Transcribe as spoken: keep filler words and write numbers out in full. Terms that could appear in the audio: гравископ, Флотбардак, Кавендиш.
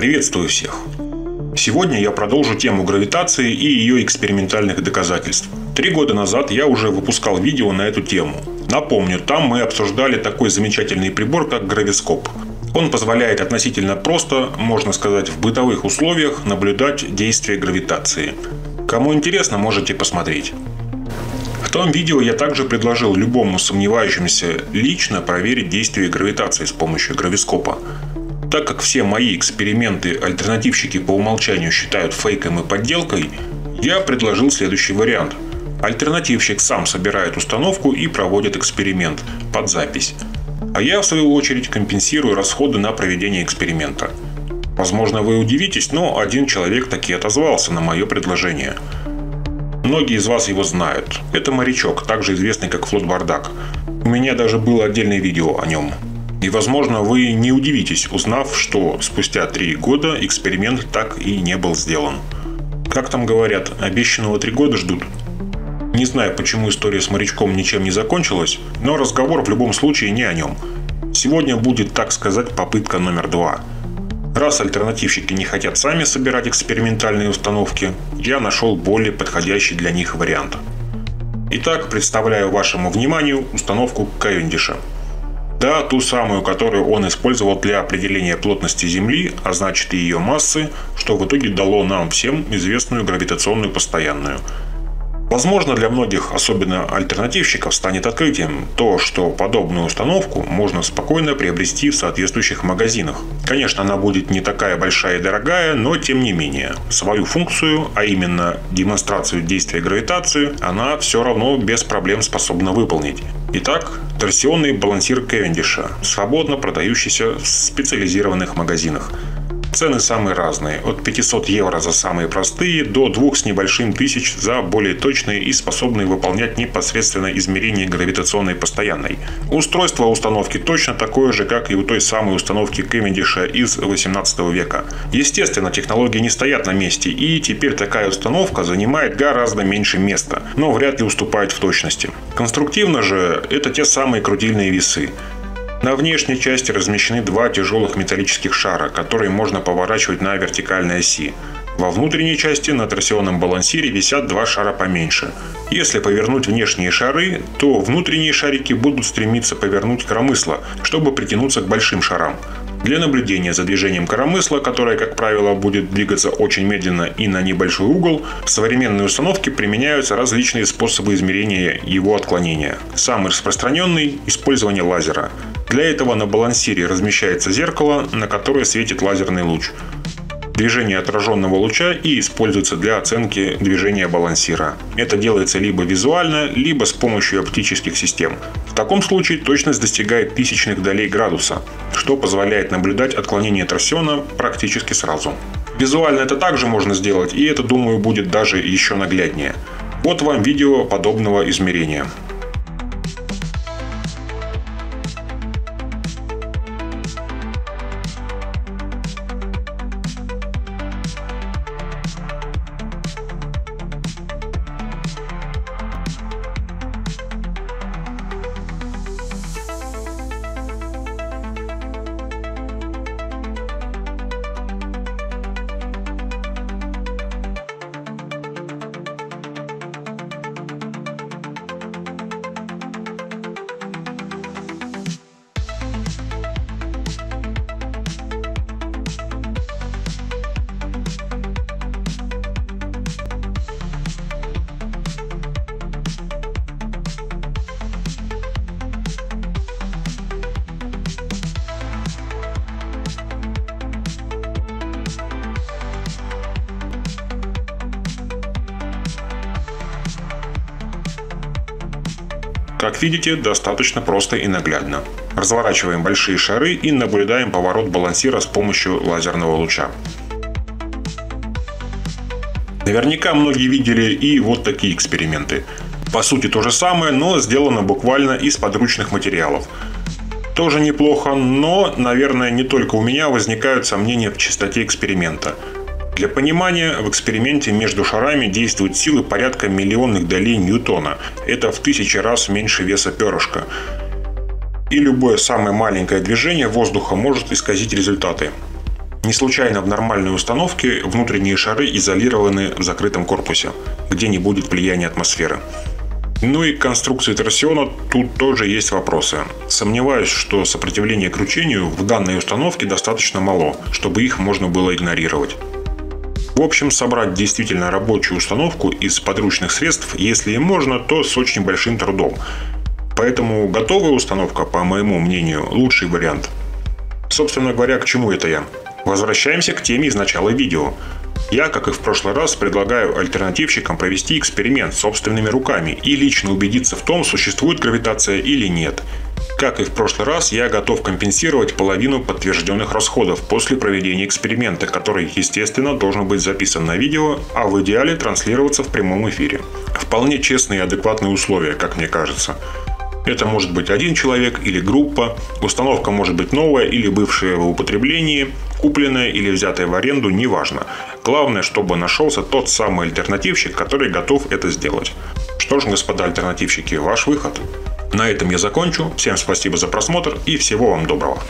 Приветствую всех! Сегодня я продолжу тему гравитации и ее экспериментальных доказательств. Три года назад я уже выпускал видео на эту тему. Напомню, там мы обсуждали такой замечательный прибор, как гравископ. Он позволяет относительно просто, можно сказать, в бытовых условиях наблюдать действие гравитации. Кому интересно, можете посмотреть. В том видео я также предложил любому сомневающемуся лично проверить действие гравитации с помощью гравископа. Так как все мои эксперименты альтернативщики по умолчанию считают фейком и подделкой, я предложил следующий вариант. Альтернативщик сам собирает установку и проводит эксперимент под запись. А я, в свою очередь, компенсирую расходы на проведение эксперимента. Возможно, вы удивитесь, но один человек таки отозвался на мое предложение. Многие из вас его знают. Это морячок, также известный как Флотбардак. У меня даже было отдельное видео о нем. И, возможно, вы не удивитесь, узнав, что спустя три года эксперимент так и не был сделан. Как там говорят, обещанного три года ждут. Не знаю, почему история с морячком ничем не закончилась, но разговор в любом случае не о нем. Сегодня будет, так сказать, попытка номер два. Раз альтернативщики не хотят сами собирать экспериментальные установки, я нашел более подходящий для них вариант. Итак, представляю вашему вниманию установку Кавендиша. Да, ту самую, которую он использовал для определения плотности Земли, а значит и ее массы, что в итоге дало нам всем известную гравитационную постоянную. Возможно, для многих, особенно альтернативщиков, станет открытием то, что подобную установку можно спокойно приобрести в соответствующих магазинах. Конечно, она будет не такая большая и дорогая, но тем не менее, свою функцию, а именно демонстрацию действия гравитации, она все равно без проблем способна выполнить. Итак, торсионный балансир Кавендиша, свободно продающийся в специализированных магазинах. Цены самые разные, от пятисот евро за самые простые до двух с небольшим тысяч за более точные и способные выполнять непосредственно измерение гравитационной постоянной. Устройство установки точно такое же, как и у той самой установки Кавендиша из восемнадцатого века. Естественно, технологии не стоят на месте, и теперь такая установка занимает гораздо меньше места, но вряд ли уступает в точности. Конструктивно же это те самые крутильные весы. На внешней части размещены два тяжелых металлических шара, которые можно поворачивать на вертикальной оси. Во внутренней части на торсионном балансире висят два шара поменьше. Если повернуть внешние шары, то внутренние шарики будут стремиться повернуть коромысло, чтобы притянуться к большим шарам. Для наблюдения за движением коромысла, которое, как правило, будет двигаться очень медленно и на небольшой угол, в современной установке применяются различные способы измерения его отклонения. Самый распространенный – использование лазера. Для этого на балансире размещается зеркало, на которое светит лазерный луч. Движение отраженного луча и используется для оценки движения балансира. Это делается либо визуально, либо с помощью оптических систем. В таком случае точность достигает тысячных долей градуса, что позволяет наблюдать отклонение торсиона практически сразу. Визуально это также можно сделать, и это, думаю, будет даже еще нагляднее. Вот вам видео подобного измерения. Как видите, достаточно просто и наглядно. Разворачиваем большие шары и наблюдаем поворот балансира с помощью лазерного луча. Наверняка многие видели и вот такие эксперименты. По сути то же самое, но сделано буквально из подручных материалов. Тоже неплохо, но, наверное, не только у меня возникают сомнения в чистоте эксперимента. Для понимания, в эксперименте между шарами действуют силы порядка миллионных долей Ньютона. Это в тысячи раз меньше веса перышка. И любое самое маленькое движение воздуха может исказить результаты. Не случайно в нормальной установке внутренние шары изолированы в закрытом корпусе, где не будет влияния атмосферы. Ну и к конструкции торсиона тут тоже есть вопросы. Сомневаюсь, что сопротивление к кручению в данной установке достаточно мало, чтобы их можно было игнорировать. В общем, собрать действительно рабочую установку из подручных средств, если и можно, то с очень большим трудом. Поэтому готовая установка, по моему мнению, лучший вариант. Собственно говоря, к чему это я? Возвращаемся к теме из начала видео. Я, как и в прошлый раз, предлагаю альтернативщикам провести эксперимент собственными руками и лично убедиться в том, существует гравитация или нет. Как и в прошлый раз, я готов компенсировать половину подтвержденных расходов после проведения эксперимента, который, естественно, должен быть записан на видео, а в идеале транслироваться в прямом эфире. Вполне честные и адекватные условия, как мне кажется. Это может быть один человек или группа, установка может быть новая или бывшая в употреблении, купленная или взятая в аренду, неважно. Главное, чтобы нашелся тот самый альтернативщик, который готов это сделать. Что ж, господа альтернативщики, ваш выход. На этом я закончу. Всем спасибо за просмотр и всего вам доброго.